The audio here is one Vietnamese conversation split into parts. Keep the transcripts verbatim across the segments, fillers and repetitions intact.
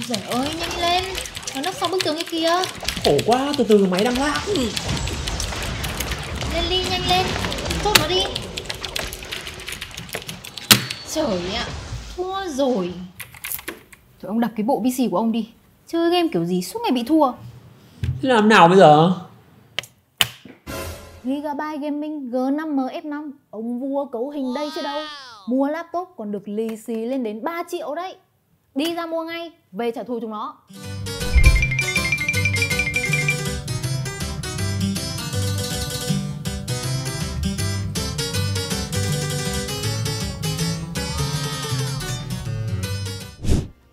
Giời ơi, nhanh lên, nó nấp sau bức tường cái kia. Khổ quá, từ từ máy đang lag. Lên đi, nhanh lên, chốt nó đi. Trời ạ, thua rồi. Thôi ông đập cái bộ pê xê của ông đi. Chơi game kiểu gì suốt ngày bị thua. Thế làm nào bây giờ? Gigabyte Gaming G năm M F năm, ông vua cấu hình đây chứ đâu. Mua laptop còn được lì xì lên đến ba triệu đấy. Đi ra mua ngay, về trả thù chúng nó.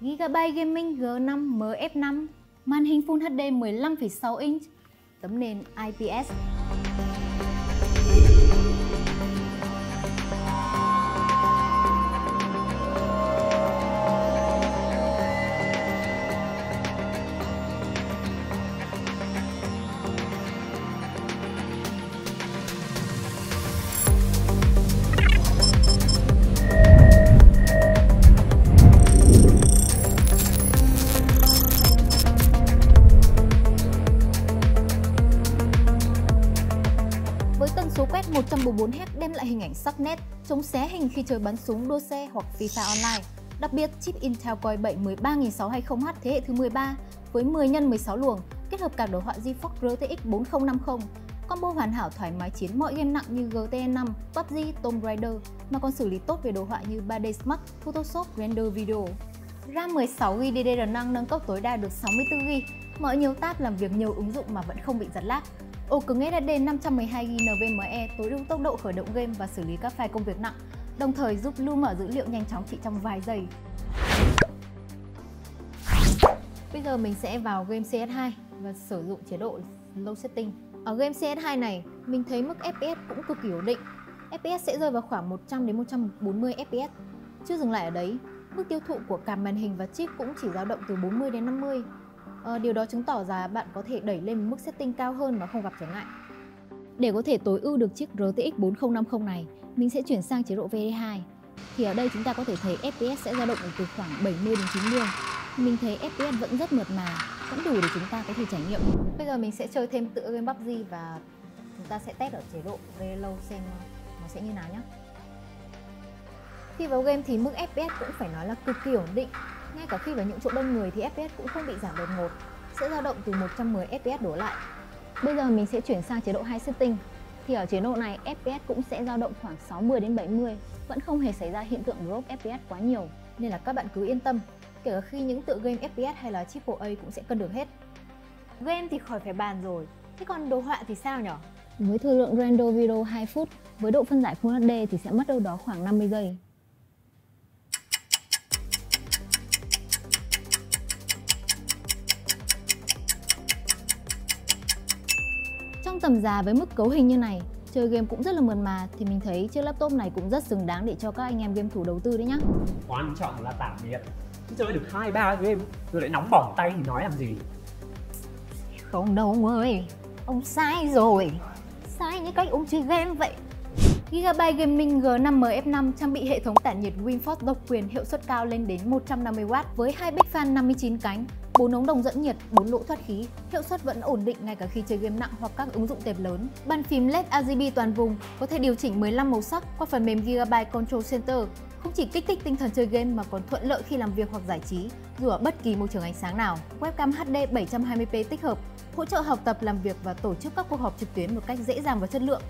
Gigabyte Gaming G năm M F năm, màn hình Full hát đê mười lăm phẩy sáu inch, tấm nền i pê ét. một trăm bốn mươi bốn héc đem lại hình ảnh sắc nét, chống xé hình khi chơi bắn súng, đua xe hoặc FIFA online. Đặc biệt, chip Intel Core i bảy mười ba nghìn sáu trăm hai mươi H thế hệ thứ mười ba với mười nhân mười sáu luồng, kết hợp card đồ họa GeForce rờ tê ích bốn không năm mươi. Combo hoàn hảo thoải mái chiến mọi game nặng như G T A năm, pê u bê giê, Tomb Raider mà còn xử lý tốt về đồ họa như ba D Max, Photoshop, Render Video. RAM mười sáu gi ga bai đê đê rờ năng nâng cấp tối đa được sáu mươi tư gi ga bai, mở nhiều tab làm việc nhiều ứng dụng mà vẫn không bị giật lag. Ổ cứng ét ét đê năm trăm mười hai gi ga bai NVMe tối ưu tốc độ khởi động game và xử lý các file công việc nặng, đồng thời giúp lưu mở dữ liệu nhanh chóng chỉ trong vài giây. Bây giờ mình sẽ vào game C S hai và sử dụng chế độ Low Setting. Ở game C S hai này, mình thấy mức ép pê ét cũng cực kỳ ổn định. ép pê ét sẽ rơi vào khoảng một trăm đến một trăm bốn mươi ép pê ét. Chưa dừng lại ở đấy, mức tiêu thụ của cả màn hình và chip cũng chỉ dao động từ bốn mươi đến năm mươi. À, điều đó chứng tỏ rằng bạn có thể đẩy lên mức setting cao hơn mà không gặp trở ngại. Để có thể tối ưu được chiếc rờ tê ích bốn không năm mươi này, mình sẽ chuyển sang chế độ V D hai. Thì ở đây chúng ta có thể thấy ép pê ét sẽ dao động từ khoảng bảy mươi đến chín mươi. Mình thấy ép pê ét vẫn rất mượt mà, vẫn đủ để chúng ta có thể trải nghiệm. Bây giờ mình sẽ chơi thêm tựa game pê u bê giê và chúng ta sẽ test ở chế độ Reload xem nó sẽ như nào nhé. Khi vào game thì mức ép pê ét cũng phải nói là cực kỳ ổn định. Ngay cả khi vào những chỗ đông người thì ép pê ét cũng không bị giảm đột ngột, sẽ dao động từ một trăm mười ép pê ét đổ lại. Bây giờ mình sẽ chuyển sang chế độ High Setting. Thì ở chế độ này ép pê ét cũng sẽ dao động khoảng sáu mươi đến bảy mươi, vẫn không hề xảy ra hiện tượng drop ép pê ét quá nhiều, nên là các bạn cứ yên tâm, kể cả khi những tựa game ép pê ét hay là Triple A cũng sẽ cân được hết. Game thì khỏi phải bàn rồi, thế còn đồ họa thì sao nhở? Với thời lượng render video hai phút, với độ phân giải Full hát đê thì sẽ mất đâu đó khoảng năm mươi giây. Trong tầm giá với mức cấu hình như này, chơi game cũng rất là mượt mà thì mình thấy chiếc laptop này cũng rất xứng đáng để cho các anh em game thủ đầu tư đấy nhá. Quan trọng là tản nhiệt. Chứ chơi được hai ba game rồi lại nóng bỏng tay thì nói làm gì. Không đâu ông ơi, ông sai rồi. Sai như cách ông chơi game vậy. Gigabyte Gaming G năm M F năm trang bị hệ thống tản nhiệt WinForce độc quyền hiệu suất cao lên đến một trăm năm mươi oát với hai bếp fan năm mươi chín cánh, bốn ống đồng dẫn nhiệt, bốn lỗ thoát khí, hiệu suất vẫn ổn định ngay cả khi chơi game nặng hoặc các ứng dụng tệp lớn. Bàn phím led R G B toàn vùng có thể điều chỉnh mười lăm màu sắc qua phần mềm Gigabyte Control Center, không chỉ kích thích tinh thần chơi game mà còn thuận lợi khi làm việc hoặc giải trí dù ở bất kỳ môi trường ánh sáng nào. Webcam hát đê bảy trăm hai mươi p tích hợp, hỗ trợ học tập, làm việc và tổ chức các cuộc họp trực tuyến một cách dễ dàng và chất lượng.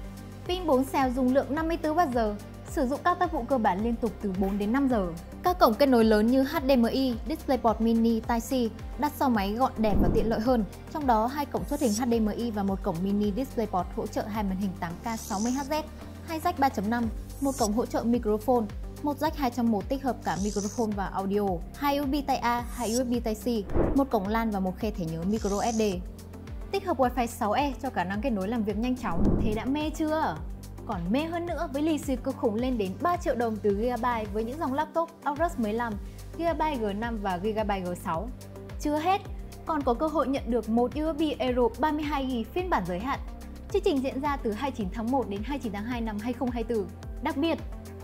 Pin bốn cell dung lượng năm mươi tư oát giờ, sử dụng các tác vụ cơ bản liên tục từ bốn đến năm giờ. Các cổng kết nối lớn như H D M I, DisplayPort Mini, Type-C đặt sau máy gọn đẹp và tiện lợi hơn. Trong đó hai cổng xuất hình H D M I và một cổng Mini DisplayPort hỗ trợ hai màn hình tám K sáu mươi héc, hai jack ba chấm năm, một cổng hỗ trợ microphone, một jack hai chấm một tích hợp cả microphone và audio, hai u ét bê Type A, hai u ét bê Type C, một cổng LAN và một khe thẻ nhớ microSD. Tích hợp Wi-Fi sáu E cho khả năng kết nối làm việc nhanh chóng. Thế đã mê chưa? Còn mê hơn nữa với lì xì cực khủng lên đến ba triệu đồng từ Gigabyte với những dòng laptop Aorus mười lăm, Gigabyte G năm và Gigabyte G sáu. Chưa hết, còn có cơ hội nhận được một u ét bê Aero ba mươi hai gi ga bai phiên bản giới hạn. Chương trình diễn ra từ hai mươi chín tháng một đến hai mươi chín tháng hai năm hai nghìn không trăm hai mươi tư. Đặc biệt,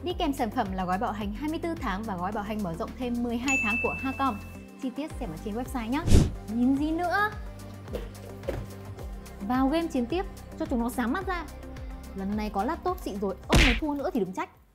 đi kèm sản phẩm là gói bảo hành hai mươi tư tháng và gói bảo hành mở rộng thêm mười hai tháng của Hacom. chi tiết xem ở trên website nhé. Nhìn gì nữa, vào game chiến tiếp cho chúng nó sáng mắt ra. Lần này có laptop xịn rồi, ông mà thua nữa thì đừng trách.